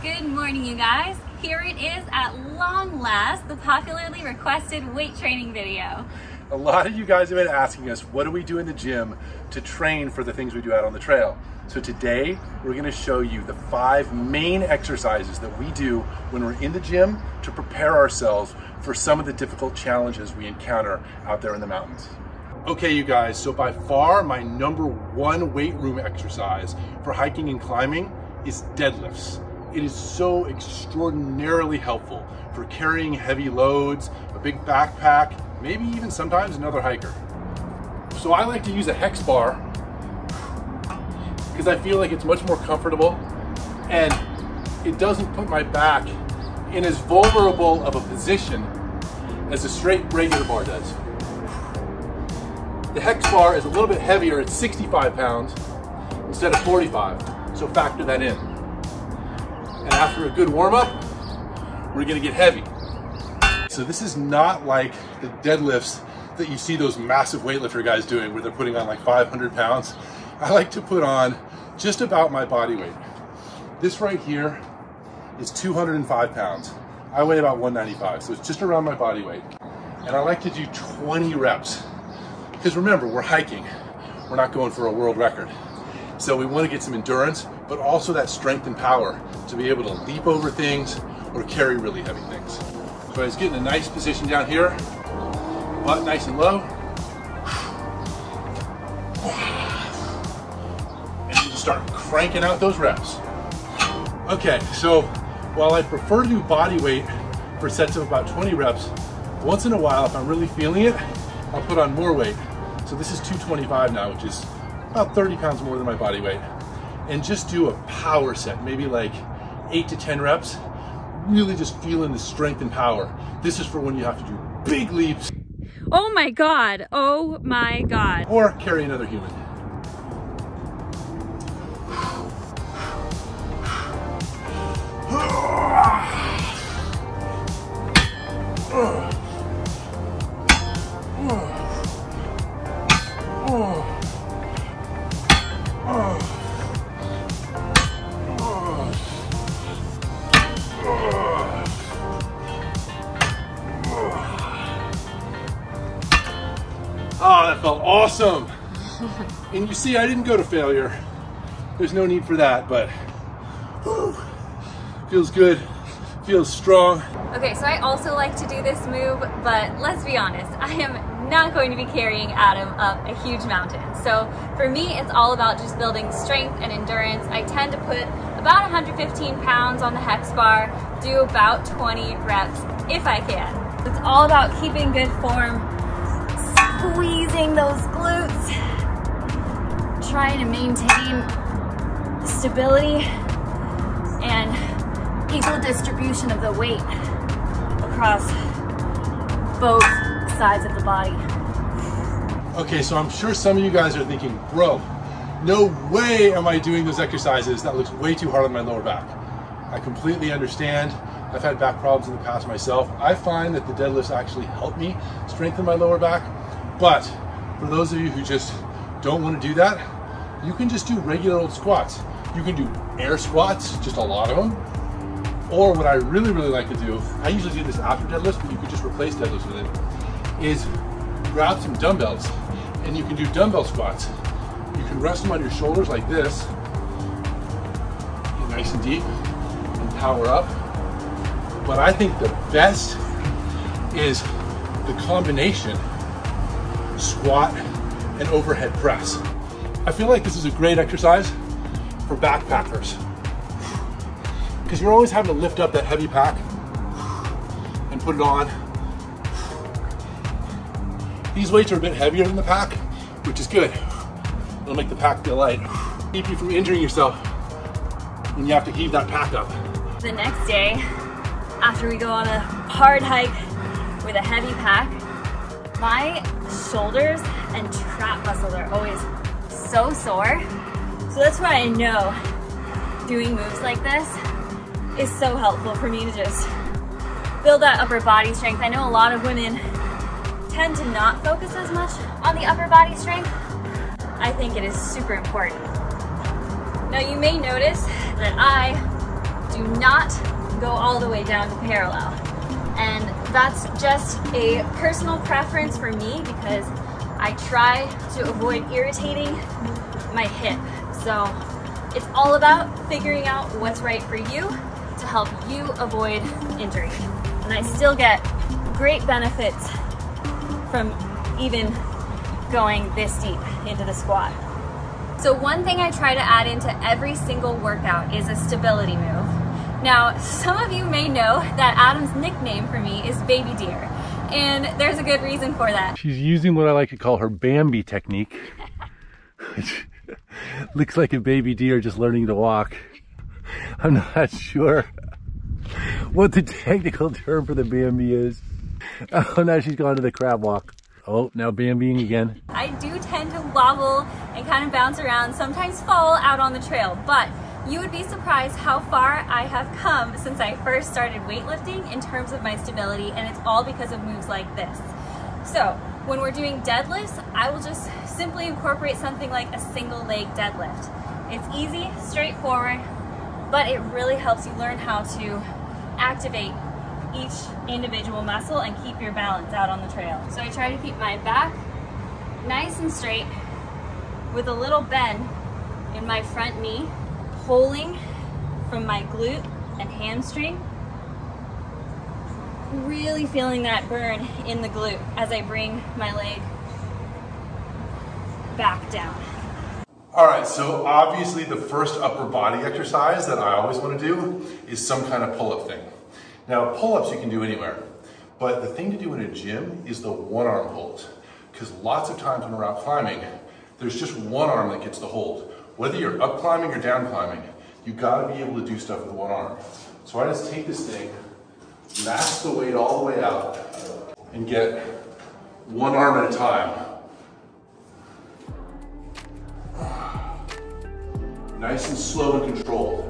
Good morning, you guys. Here it is at long last, the popularly requested weight training video. A lot of you guys have been asking us, what do we do in the gym to train for the things we do out on the trail? So today, we're gonna show you the 5 main exercises that we do when we're in the gym to prepare ourselves for some of the difficult challenges we encounter out there in the mountains. Okay, you guys, so by far my #1 weight room exercise for hiking and climbing is deadlifts. It is so extraordinarily helpful for carrying heavy loads, a big backpack, maybe even sometimes another hiker. So I like to use a hex bar because I feel like it's much more comfortable and it doesn't put my back in as vulnerable of a position as a straight regular bar does. The hex bar is a little bit heavier, it's 65 pounds instead of 45, so factor that in. And after a good warm-up, we're gonna get heavy. So this is not like the deadlifts that you see those massive weightlifter guys doing where they're putting on like 500 pounds. I like to put on just about my body weight. This right here is 205 pounds. I weigh about 195, so it's just around my body weight. And I like to do 20 reps. Because remember, we're hiking. We're not going for a world record. So we want to get some endurance, but also that strength and power to be able to leap over things or carry really heavy things. So I was getting a nice position down here, butt nice and low. And you just start cranking out those reps. Okay, so while I prefer to do body weight for sets of about 20 reps, once in a while, if I'm really feeling it, I'll put on more weight. So this is 225 now, which is about 30 pounds more than my body weight. And just do a power set, maybe like 8 to 10 reps. Really just feeling the strength and power. This is for when you have to do big leaps. Oh my God, oh my God. Or carry another human. Oh, that felt awesome. And you see, I didn't go to failure. There's no need for that, but whew, feels good, feels strong. Okay, so I also like to do this move, but let's be honest, I am not going to be carrying Adam up a huge mountain. So for me, it's all about just building strength and endurance. I tend to put about 115 pounds on the hex bar, do about 20 reps if I can. It's all about keeping good form, squeezing those glutes, trying to maintain stability and equal distribution of the weight across both sides of the body. Okay, so I'm sure some of you guys are thinking, bro, no way am I doing those exercises. That looks way too hard on my lower back. I completely understand. I've had back problems in the past myself. I find that the deadlifts actually help me strengthen my lower back. But for those of you who just don't want to do that, you can just do regular old squats. You can do air squats, just a lot of them. Or what I really like to do, I usually do this after deadlifts, but you could just replace deadlifts with it, is grab some dumbbells and you can do dumbbell squats. You can rest them on your shoulders like this, get nice and deep, and power up. But I think the best is the combination squat and overhead press. I feel like this is a great exercise for backpackers because you're always having to lift up that heavy pack and put it on. These weights are a bit heavier than the pack, which is good. It'll make the pack feel light. Keep you from injuring yourself when you have to heave that pack up. The next day, after we go on a hard hike with a heavy pack, my shoulders and trap muscles are always so sore. So that's why I know doing moves like this is so helpful for me to just build that upper body strength. I know a lot of women tend to not focus as much on the upper body strength. I think it is super important. Now you may notice that I do not go all the way down to parallel. And that's just a personal preference for me because I try to avoid irritating my hip. So it's all about figuring out what's right for you to help you avoid injury. And I still get great benefits from even going this deep into the squat. So one thing I try to add into every single workout is a stability move. Now, some of you may know that Adam's nickname for me is Baby Deer, and there's a good reason for that. She's using what I like to call her Bambi technique, which looks like a baby deer just learning to walk. I'm not sure what the technical term for the Bambi is. Oh, now she's gone to the crab walk. Oh, now Bambiing again. I do tend to wobble and kind of bounce around, sometimes fall out on the trail, but you would be surprised how far I have come since I first started weightlifting in terms of my stability, and it's all because of moves like this. So when we're doing deadlifts, I will just simply incorporate something like a single leg deadlift. It's easy, straightforward, but it really helps you learn how to activate each individual muscle and keep your balance out on the trail. So I try to keep my back nice and straight with a little bend in my front knee, pulling from my glute and hamstring, really feeling that burn in the glute as I bring my leg back down. All right, so obviously the first upper body exercise that I always want to do is some kind of pull-up thing. Now, pull-ups you can do anywhere, but the thing to do in a gym is the one-arm hold, because lots of times when we're out climbing, there's just one arm that gets the hold. Whether you're up climbing or down climbing, you've got to be able to do stuff with one arm. So I just take this thing, max the weight all the way out, and get one arm at a time. Nice and slow and controlled.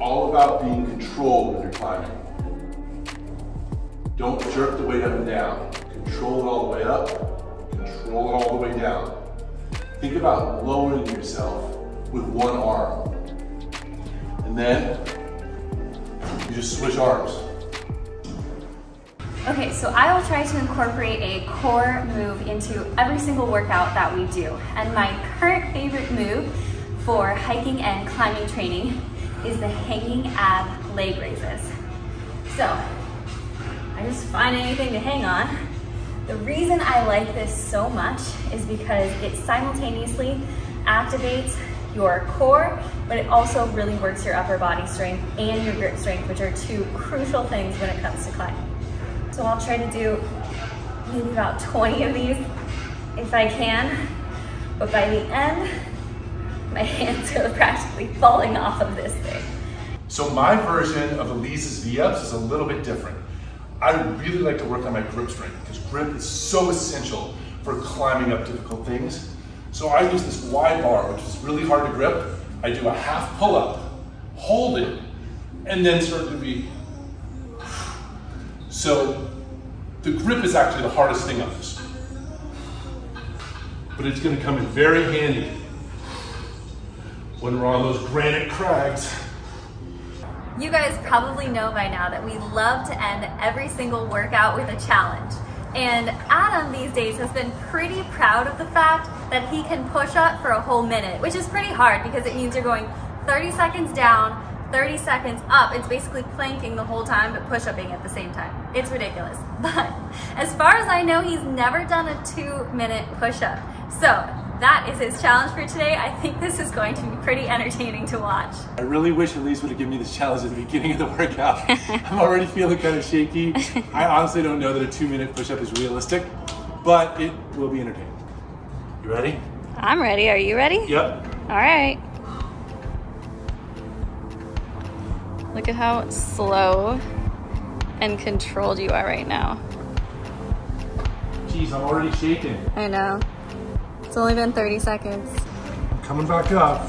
All about being controlled when you're climbing. Don't jerk the weight up and down. Control it all the way up, control it all the way down. Think about lowering yourself with one arm. And then you just switch arms. Okay, so I will try to incorporate a core move into every single workout that we do. And my current favorite move for hiking and climbing training is the hanging ab leg raises. So, I just find anything to hang on. The reason I like this so much is because it simultaneously activates your core, but it also really works your upper body strength and your grip strength, which are two crucial things when it comes to climbing. So I'll try to do maybe about 20 of these if I can, but by the end, my hands are practically falling off of this thing. So my version of Elise's V-ups is a little bit different. I really like to work on my grip strength because grip is so essential for climbing up difficult things. So I use this wide bar, which is really hard to grip. I do a half pull-up, hold it, and then start to be. So the grip is actually the hardest thing on this, but it's going to come in very handy when we're on those granite crags. You guys probably know by now that we love to end every single workout with a challenge. And Adam these days has been pretty proud of the fact that he can push up for a whole minute, which is pretty hard because it means you're going 30 seconds down, 30 seconds up. It's basically planking the whole time, but push-upping at the same time. It's ridiculous. But as far as I know, he's never done a 2-minute push-up. So that is his challenge for today. I think this is going to be pretty entertaining to watch. I really wish Elise would have given me this challenge at the beginning of the workout. I'm already feeling kind of shaky. I honestly don't know that a 2-minute push-up is realistic, but it will be entertaining. You ready? I'm ready. Are you ready? Yep. All right. Look at how slow and controlled you are right now. Jeez, I'm already shaking. I know. It's only been 30 seconds. Coming back up.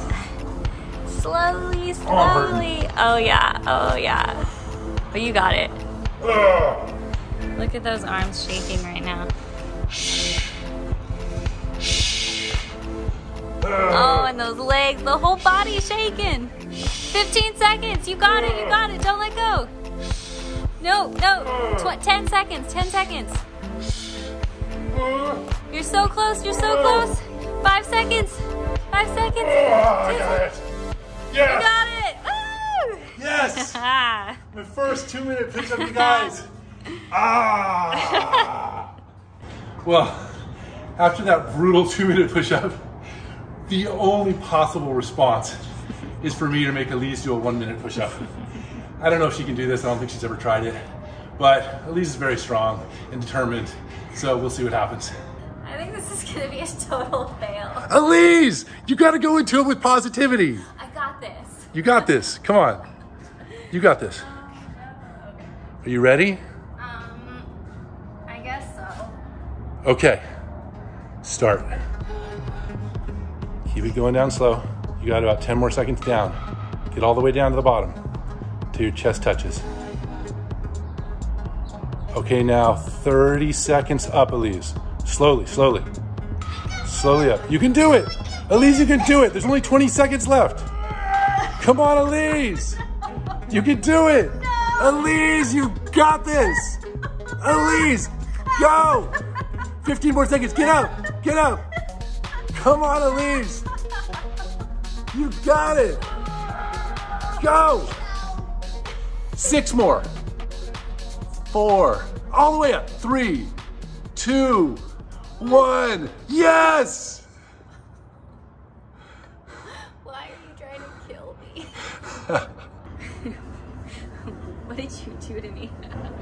Slowly, slowly. Oh yeah, oh yeah. But you got it. Ugh. Look at those arms shaking right now. Shh. Shh. Oh, and those legs, the whole body shaking. 15 seconds, you got it, don't let go. No, no, 10 seconds, 10 seconds. You're so close, you're so close. 5 seconds, 5 seconds. I got it. Yes. You got it. Woo! Yes. My first 2-minute pitch up, you guys. Well, after that brutal 2-minute push-up, the only possible response is for me to make Elise do a 1-minute push-up. I don't know if she can do this. I don't think she's ever tried it, but Elise is very strong and determined, so we'll see what happens. I think this is gonna be a total fail. Elise, you gotta go into it with positivity. I got this. You got this, come on. You got this. Are you ready? I guess so. Okay, start. Keep it going down slow. You got about 10 more seconds down. Get all the way down to the bottom till your chest touches. Okay, now 30 seconds up, Elise. Slowly, slowly. Slowly up. You can do it! Elise, you can do it! There's only 20 seconds left. Come on, Elise! You can do it! No. Elise, you got this! Elise, go! 15 more seconds. Get up! Get up! Come on, Elise. You got it. Go. 6 more. 4. All the way up. 3, 2, 1. Yes. Why are you trying to kill me? What did you do to me?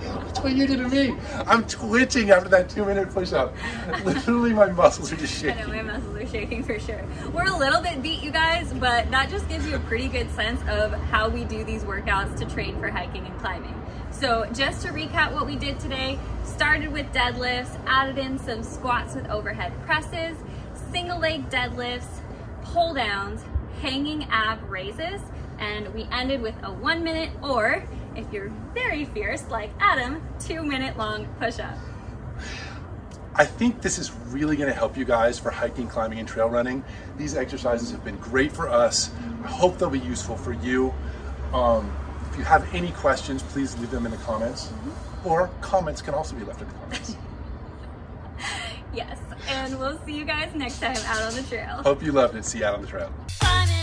That's what you did to me. I'm twitching after that 2-minute push-up. Literally, my muscles are just shaking. I know, my muscles are shaking for sure. We're a little bit beat, you guys, but that just gives you a pretty good sense of how we do these workouts to train for hiking and climbing. So just to recap what we did today, started with deadlifts, added in some squats with overhead presses, single leg deadlifts, pull downs, hanging ab raises, and we ended with a 1-minute, or if you're very fierce like Adam, 2-minute long push-up. I think this is really gonna help you guys for hiking, climbing, and trail running. These exercises have been great for us. I hope they'll be useful for you. If you have any questions, please leave them in the comments. Or comments can also be left in the comments. Yes, and we'll see you guys next time out on the trail. Hope you loved it. See you out on the trail.